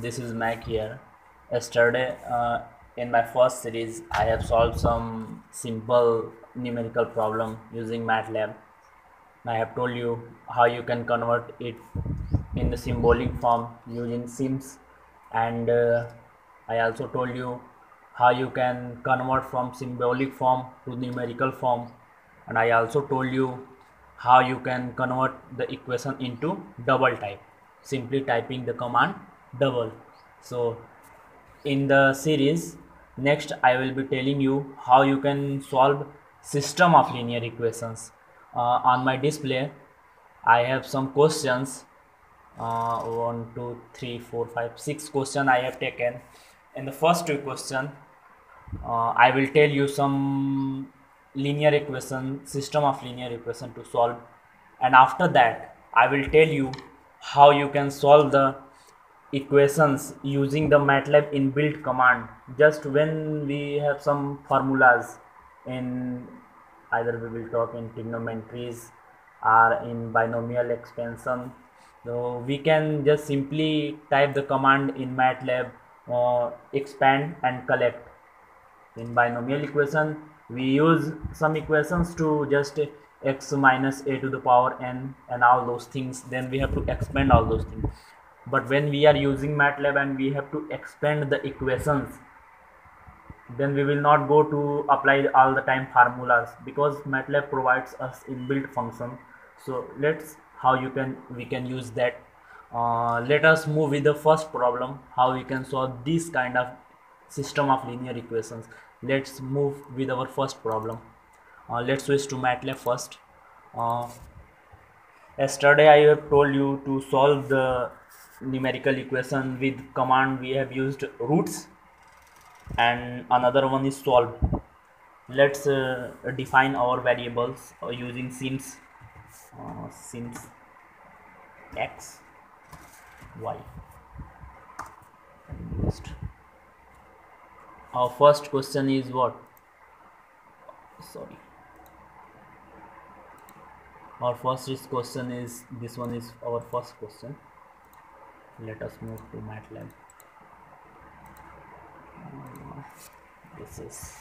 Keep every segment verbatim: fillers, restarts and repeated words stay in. This is Mac here. Yesterday uh, in my first series I have solved some simple numerical problem using MATLAB. I have told you how you can convert it in the symbolic form using Sims, and uh, I also told you how you can convert from symbolic form to numerical form, and I also told you how you can convert the equation into double type, simply typing the command double. So in the series next I will be telling you how you can solve system of linear equations. Uh, on my display I have some questions, uh, one, two, three, four, five, six questions I have taken. In the first two questions uh, I will tell you some linear equation, system of linear equation to solve, and after that I will tell you how you can solve the equations using the MATLAB inbuilt command. Just when we have some formulas in either we will talk in trigonometries or in binomial expansion, so we can just simply type the command in MATLAB, uh, expand and collect. In binomial equation we use some equations to just x minus a to the power n and all those things, then we have to expand all those things. But when we are using MATLAB and we have to expand the equations, then we will not go to apply all the time formulas, because MATLAB provides us inbuilt function. So let's how you can we can use that. Uh, let us move with the first problem, how we can solve this kind of system of linear equations. Let's move with our first problem. Uh, let's switch to MATLAB first. Uh, yesterday I have told you to solve the numerical equation with command we have used roots, and another one is solve. Let's uh, define our variables using Sims. Uh, Sims x, y. Our first question is what? Sorry. Our first question is this one is our first question. Let us move to MATLAB. This is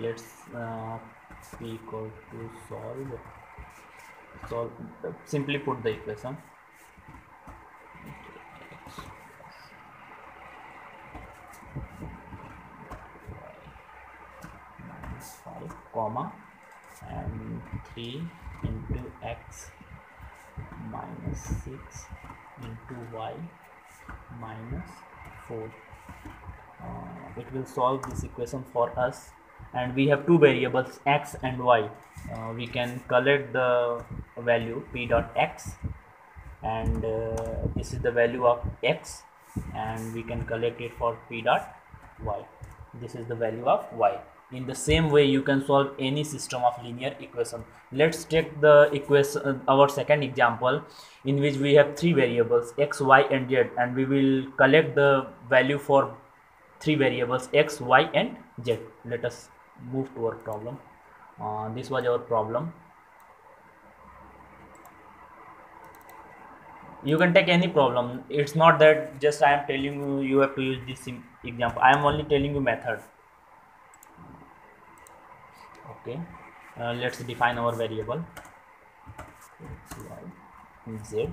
let's uh, p equal to solve. Solve. Simply put the equation. five comma and three into x minus six into y minus four. Uh, it will solve this equation for us, and we have two variables x and y. Uh, we can collect the value p dot x, and uh, this is the value of x, and we can collect it for p dot y. This is the value of y. In the same way you can solve any system of linear equation. Let's take the equation, our second example, in which we have three variables x, y and z, and we will collect the value for three variables x, y and z. Let us move to our problem. Uh, this was our problem. You can take any problem. It's not that just I am telling you you have to use this example. I am only telling you method. Okay, uh, let's define our variable z,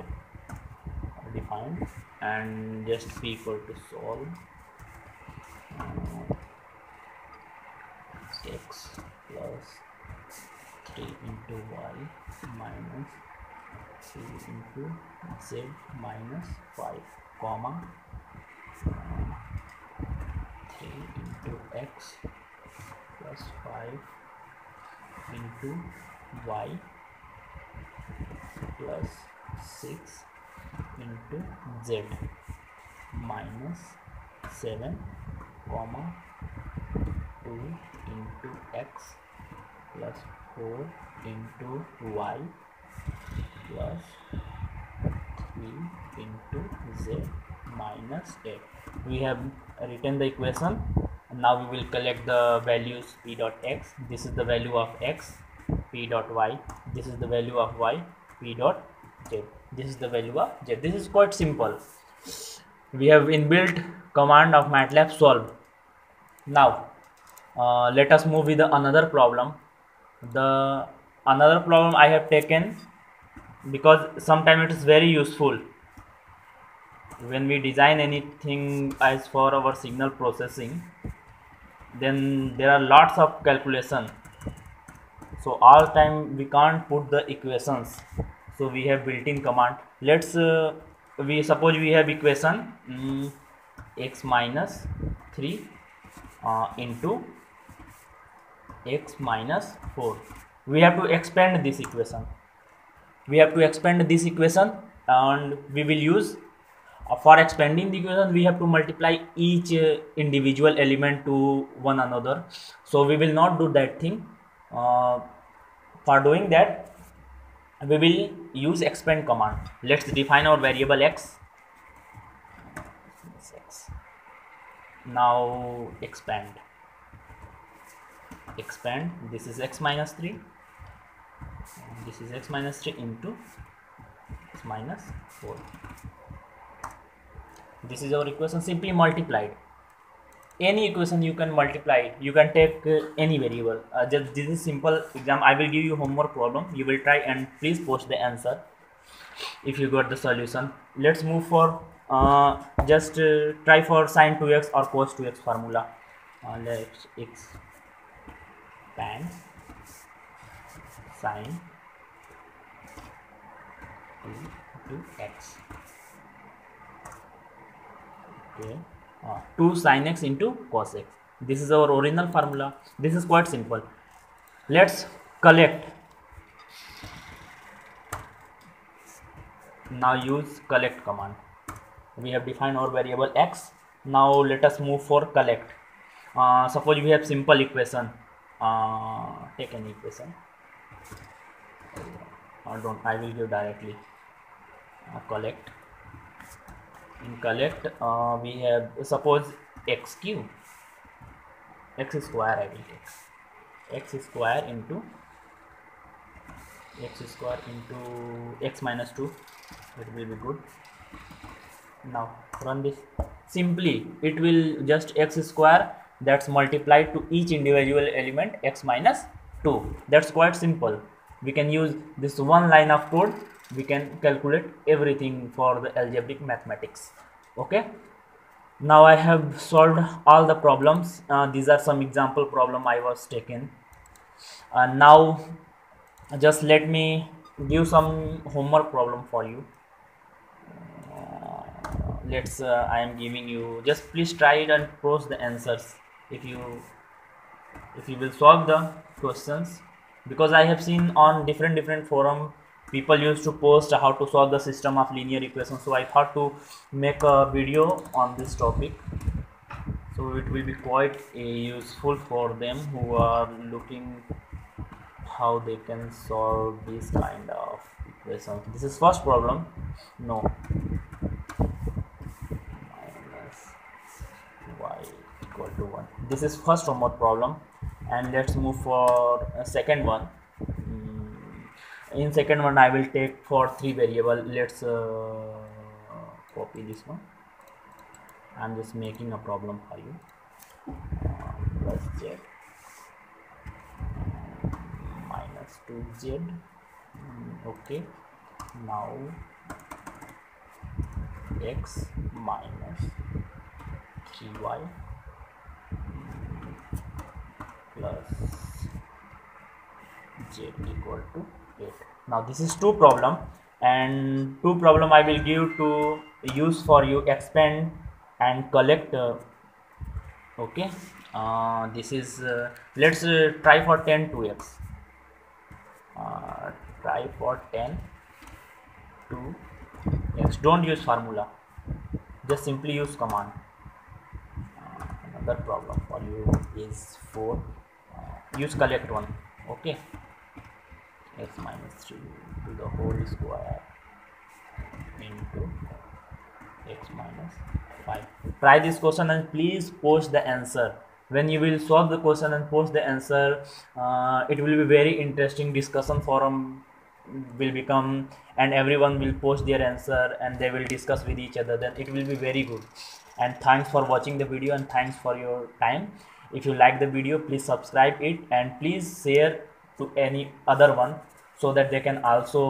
defined, and just p equal to solve uh, x plus three into y minus three into z minus five comma uh, three into x plus five into y plus six into z minus seven comma two into x plus four into y plus three into z minus eight. We have written the equation. Now we will collect the values p dot x. This is the value of x, p dot y. This is the value of y, p dot z. This is the value of z. This is quite simple. we have inbuilt command of MATLAB solve. Now uh, let us move with another problem. The another problem I have taken because sometimes it is very useful when we design anything as for our signal processing. Then there are lots of calculation, so all time we can't put the equations, so we have built-in command. Let's uh, we suppose we have equation mm, x minus three uh, into x minus four. We have to expand this equation. We have to expand this equation, and we will use uh, for expanding the equation we have to multiply each uh, individual element to one another. So we will not do that thing. Uh, for doing that, we will use expand command. Let's define our variable x. Now expand. Expand. This is x minus three. This is x minus three into x minus four. This is our equation, simply multiplied. Any equation you can multiply, you can take uh, any variable. Uh, just this is simple example. I will give you homework problem. You will try and please post the answer if you got the solution. Let's move for uh, just uh, try for sine two x or cos two x formula. Uh, let's expand sine two x. Okay. Uh, two sin x into cos x. This is our original formula. This is quite simple. Let's collect. Now use collect command. We have defined our variable x. Now let us move for collect. Uh, suppose we have simple equation. Uh, take an equation. Or don't. I will give directly. Uh, collect. In collect, uh, we have suppose x cube, x square. I will take x square into x square into x minus two. It will be good. Now run this. Simply, it will just x square that's multiplied to each individual element x minus two. That's quite simple. We can use this one line of code. We can calculate everything for the algebraic mathematics. Okay, now I have solved all the problems. Uh, these are some example problem I was taken. Uh, now just let me give some homework problem for you. Uh, let's uh, I am giving you, just please try it and post the answers if you if you will solve the questions, because I have seen on different different forum people used to post how to solve the system of linear equations. So I thought to make a video on this topic, so it will be quite uh, useful for them who are looking how they can solve this kind of equation. This is first problem. No, minus y equal to one. This is first homework problem, and let's move for a second one. In second one I will take for three variable. Let's uh, copy this one. I'm just making a problem for you. Uh, plus z minus two z. Mm, okay, now x minus three y plus z equal to eight. Now this is two problem, and two problem I will give to use for you, expand and collect. Uh, okay, uh, this is uh, let's uh, try for ten two x. Uh, try for ten two x. Don't use formula, just simply use command. Uh, another problem for you is four. Uh, use collect one. Okay, x minus three to the whole square into x minus five. Try this question and please post the answer. When you will solve the question and post the answer, uh, it will be very interesting discussion forum will become, and everyone will post their answer and they will discuss with each other, then it will be very good. And thanks for watching the video, and thanks for your time. If you like the video, please subscribe it, and please share to any other one so that they can also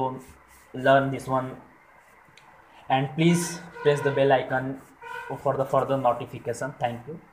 learn this one. And please press the bell icon for the further notification. Thank you.